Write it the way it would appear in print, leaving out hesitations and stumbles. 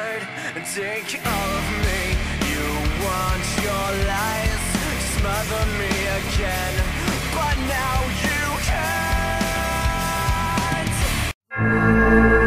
word, take all of me. You want your lies, smother me again, but now you can't.